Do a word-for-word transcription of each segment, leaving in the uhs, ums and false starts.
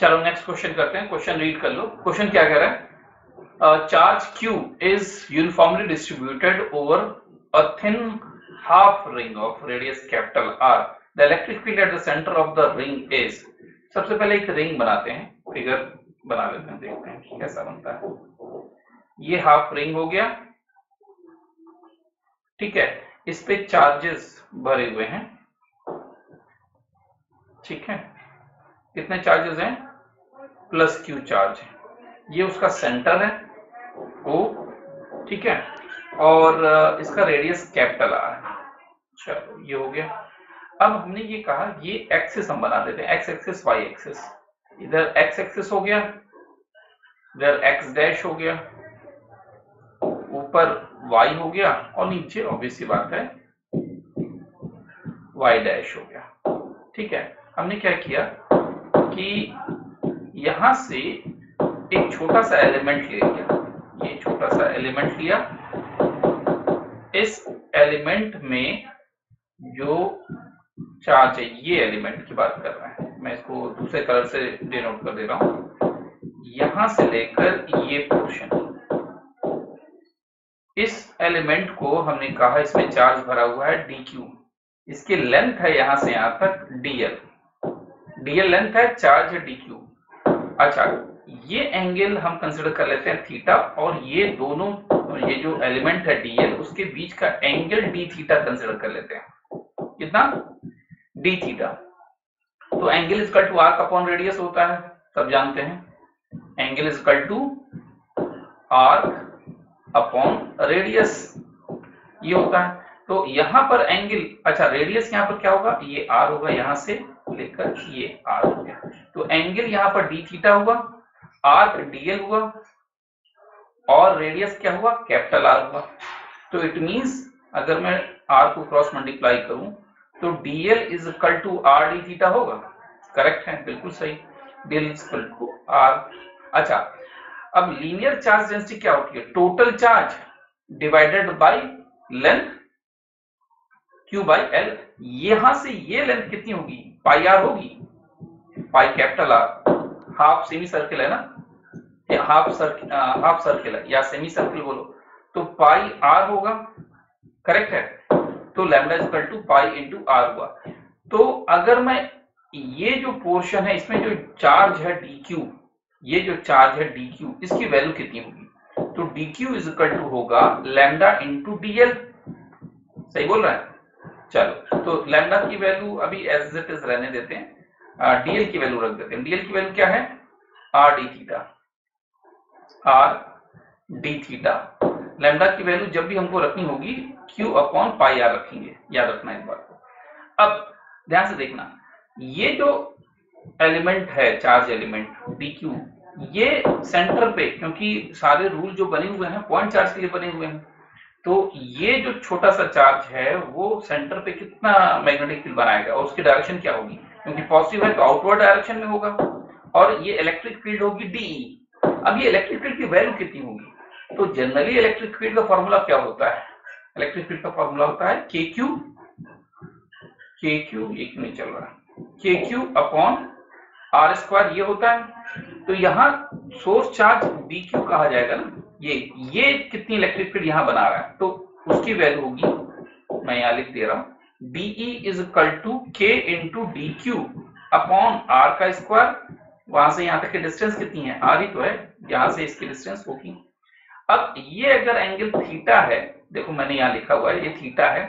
चलो next question करते हैं, क्वेश्चन रीड कर लो। क्वेश्चन क्या कह रहा है, charge Q is uniformly distributed over a thin half ring of radius capital R। The electric field at the centre of the ring is. सबसे पहले एक रिंग बनाते हैं, फिगर बना लेते हैं, देखते हैं कैसा बनता है। ये हाफ रिंग हो गया, ठीक है, इस पे चार्जेस भरे हुए हैं, ठीक है, कितने चार्जेस हैं, प्लस Q चार्ज है। ये उसका सेंटर है O, ठीक है, और इसका रेडियस कैपिटल R है। चलो ये हो गया। अब हमने ये कहा ये एक्सिस हम बना देते हैं, x एक्सिस y एक्सिस। इधर x एक्सिस हो गया, इधर x डैश हो गया, ऊपर y हो गया, और नीचे ऑब्वियसली बात है y डैश हो गया। ठीक है, हमने क्या किया कि यहां से एक छोटा सा एलिमेंट ले लिया, ये छोटा सा एलिमेंट लिया, इस एलिमेंट में जो चार्ज है, ये एलिमेंट की बात कर रहे हैं, मैं इसको दूसरे कलर से डिनोट कर दे रहा हूं, यहां से लेकर ये पोर्शन, इस एलिमेंट को हमने कहा इसमें चार्ज भरा हुआ है dq, इसकी लेंथ है यहां से यहां तक dl, dl लेंथ है, चार्ज है dq। अच्छा, ये एंगल हम कंसीडर कर लेते हैं थीटा, और ये दोनों, ये जो एलिमेंट है dl, उसके बीच का एंगल d थीटा कंसीडर कर लेते हैं, कितना, d थीटा। तो angle is equal to arc upon radius होता है, सब जानते हैं, angle is equal to arc upon radius, ये होता है। तो यहां पर एंगल, अच्छा रेडियस यहां पर क्या होगा, ये r होगा, यहां से लेकर ये r हो गया। तो एंगल यहां पर d थीटा हुआ, r dl हुआ, और रेडियस क्या हुआ, कैपिटल R हुआ। तो इट मींस अगर मैं r को क्रॉस मल्टीप्लाई करूं तो dl is equal to r d theta होगा, करेक्ट है, बिल्कुल सही, dl is equal to r। अच्छा, अब लीनियर चार्ज डेंसिटी क्या होती है, total charge divided by length Q by L। यहां से ये लेंथ कितनी होगी, पाई R होगी, pi capital R, half semi circle है ना, या हाफ सर्किल, हाफ सर्किल है या सेमी सर्किल बोलो, तो पाई R होगा, करेक्ट है। तो lambda is equal to pi into R हुआ। तो अगर मैं ये जो पोर्शन है इसमें जो चार्ज है dq, ये जो चार्ज है dq, इसकी वैल्यू कितनी होगी, तो dq इज इक्वल टू होगा लैम्डा इंटू dl, सही बोल रहा है। चलो, तो लैम्डा की वैल्यू अभी एज इट इज रहने देते हैं, dl की वैल्यू रख देते हैं, dl की वैल्यू क्या है, r d theta, r d theta. Lambda की वैल्यू जब भी हमको रखनी होगी q अपॉन पाई r रखेंगे, याद रखना इस बात को। अब ध्यान से देखना, ये जो एलिमेंट है, चार्ज एलिमेंट dq, ये सेंटर पे, क्योंकि सारे रूल जो बने हुए हैं पॉइंट चार्ज के लिए बने हुए हैं, तो ये जो छोटा सा चार्ज है वो सेंटर पे कितना मैग्नेटिक फील्ड बनाएगा, और उसकी डायरेक्शन क्या होगी, क्योंकि पॉजिटिव है तो आउटवर्ड डायरेक्शन में होगा, और ये इलेक्ट्रिक फील्ड होगी d E। अब ये इलेक्ट्रिक फील्ड की वैल्यू कितनी होगी, तो जनरली इलेक्ट्रिक फील्ड का फॉर्मूला क्या होता है, इलेक्ट्रिक फील्ड का फॉर्मूला होता है kq, kq एक नहीं चल रहा, kq अपॉन आर स्क्वायर, ये होता है। तो यहाँ सोर्स चार्ज dq कहा जाएगा ना, ये ये कितनी इलेक्ट्रिक फील्ड यहाँ बना रहा है, तो उसकी वैल्यू होगी, मैं यहाँ लिख दे रहा हूँ, d E is equal to k into D Q upon r का स्क्वायर, वहां से यहाँ तक की डिस्टेंस कितनी है, r ही तो है, यहाँ से इसकी डिस्टेंस होगी। अब ये अगर एंगल थीटा है, देखो मैंने यहाँ लिखा हुआ है, ये थीटा है,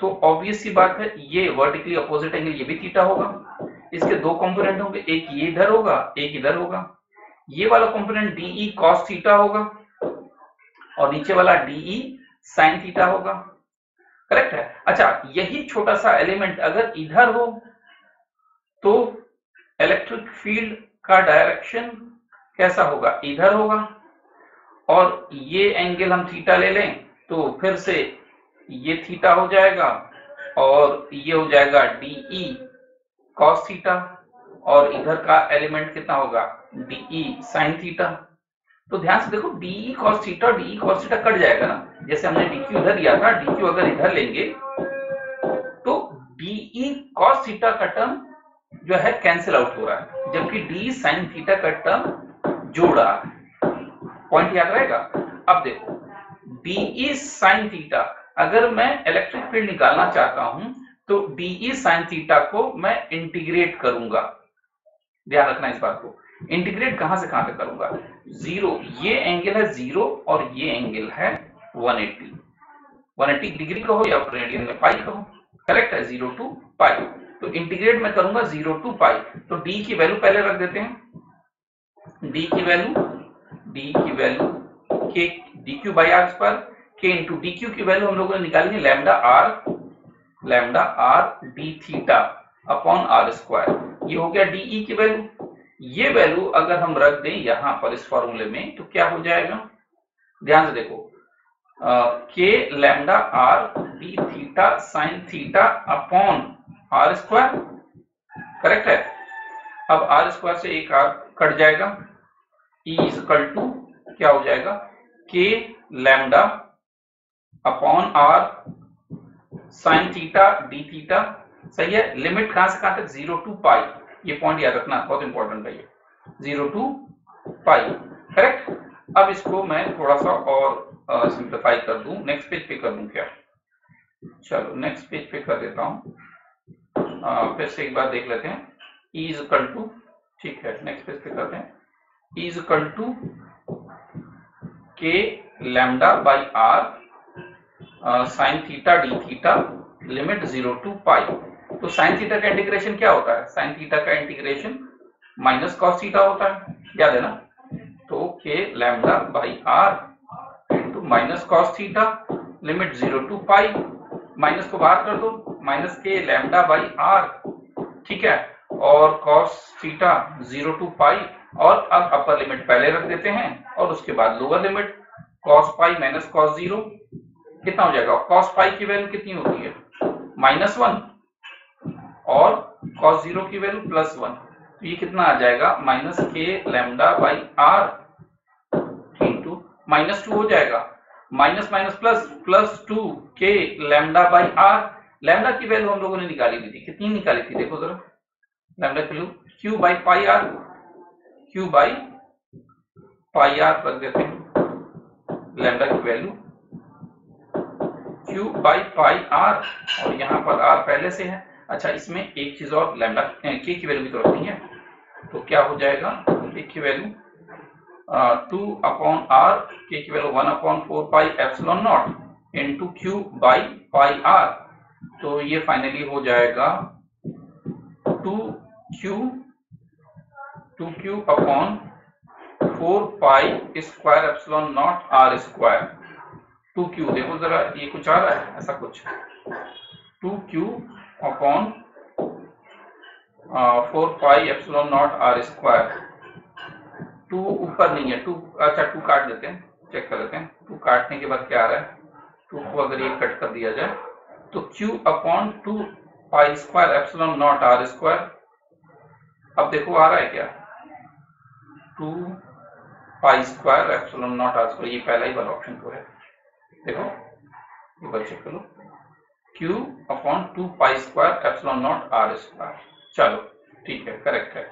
तो ऑब्वियस सी बात है ये वर्टिकली अपोजिट एंगल, ये भी थीटा होगा, इसके दो कंपोनेंट होंगे, एक ये इधर होगा, एक इधर होगा, ये वाला कंपोनेंट डीई कॉस थीटा होगा, और नीचे वाला डीई साइन थीटा होगा, करेक्ट है। अच्छा, यही छोटा सा एलिमेंट अगर इधर हो तो इलेक्ट्रिक फील्ड का डायरेक्शन कैसा होगा, इधर होगा, और ये एंगल हम थीटा ले लें तो फिर से ये थीटा हो जाएगा, और ये हो जाएगा डीई कॉस थीटा, और इधर का एलिमेंट कितना होगा, डीई साइन थीटा। तो ध्यान से देखो, DE cos theta, DE cos theta cut जाएगा ना, जैसे हमने dq इधर लिया था, dq अगर इधर लेंगे तो डीई कॉस थीटा का टर्म जो है कैंसिल आउट हो रहा है, जबकि डी साइन थीटा का टर्म जोड़ रहा है। पॉइंट याद रहेगा। अब देखो डीई साइन थीटा, अगर मैं इलेक्ट्रिक फील्ड निकालना चाहता हूं तो डीई साइन थीटा को मैं इंटीग्रेट करूंगा। ध्यान रखना इस बात को, इंटीग्रेट कहां से कहां तक करूंगा। जीरो, ये एंगल है जीरो और ये एंगल है एक सौ अस्सी, एक सौ अस्सी डिग्री का हो या रेडियन में पाई का हो, करेक्ट है, जीरो टू पाई। तो इंटीग्रेट मैं करूंगा जीरो टू पाई, तो डी की वैल्यू पहले रख देते हैं। डी की वैल्यू डी की वैल्यू के dq बाई आर पर k इंटू dq की वैल्यू हम लोगों ने निकाली है lambda R, lambda R D theta upon R square. ये हो गया डीई की वैल्यू। ये वैल्यू अगर हम रख दें यहां पर इस फॉर्मूले में तो क्या हो जाएगा, ध्यान से देखो, k lambda R D theta sine theta upon R square, correct है। अब आर स्क्वायर से एक आर कट जाएगा, ई इज इक्वल टू क्या हो जाएगा, K lambda upon R sine theta D theta, सही है। लिमिट कहां से कहां तक, जीरो टू पाई, ये पॉइंट याद रखना बहुत इंपॉर्टेंट है, ये जीरो टू पाई, करेक्ट। अब इसको मैं थोड़ा सा और सिंप्लीफाई कर दूं, नेक्स्ट पेज पे कर दूं क्या, चलो नेक्स्ट पेज पे कर देता हूं, फिर से एक बार देख लेते हैं। ई इज इक्वल टू, ठीक है, नेक्स्ट पेज पे करते हैं। E is equal to K lambda by R sine theta D theta, limit zero to pi. तो साइन थीटा का इंटीग्रेशन क्या होता है, साइन थीटा का इंटीग्रेशन माइनस कॉस थीटा होता है, याद है ना। तो K lambda by R into minus cos theta, limit zero to pi, minus को बाहर कर दो, minus K lambda by are, ठीक है, और cos theta zero to pi. और अब अपर लिमिट पहले रख देते हैं और उसके बाद lower limit, cos pi minus cos zero, कितना हो जाएगा। cos पाई की वैल्यू कितनी होती है, माइनस वन, और cos जीरो की वैल्यू प्लस वन। तो ये कितना आ जाएगा, minus K lambda by R into minus two हो जाएगा, minus minus plus plus two K lambda by R. Lambda की वैल्यू हम लोगों ने निकाली थी, कितनी निकाली थी देखो जरा, लैम्डा की value Q by pi R, Q by pi R रख देते हैं। लैम्डा की value Q by pi R, और यहां पर आर पहले से है। अच्छा, इसमें एक चीज और, लैम्डा के की वैल्यू की जरूरत नहीं है, तो क्या हो जाएगा, के की value two upon R, K की value one upon four pi epsilon naught into Q by pi R. तो ये फाइनली हो जाएगा two Q two Q upon four pi square epsilon naught R square. Two Q देखो जरा, ये कुछ आ रहा है ऐसा कुछ, two Q upon four pi epsilon naught R square. Two ऊपर नहीं है, टू, अच्छा टू काट देते हैं, चेक कर लेते हैं। टू काटने के बाद क्या आ रहा है, टू को अगर ये कट कर दिया जाए तो Q upon two pi square epsilon naught R square. अब देखो आ रहा है क्या, two pi square epsilon naught R square, ये पहला ही वाला ऑप्शन तो है, देखो एक बार चेक करो, Q upon two pi square epsilon naught R square. चलो ठीक है, करेक्ट है।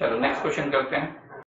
चलो नेक्स्ट क्वेश्चन करते हैं।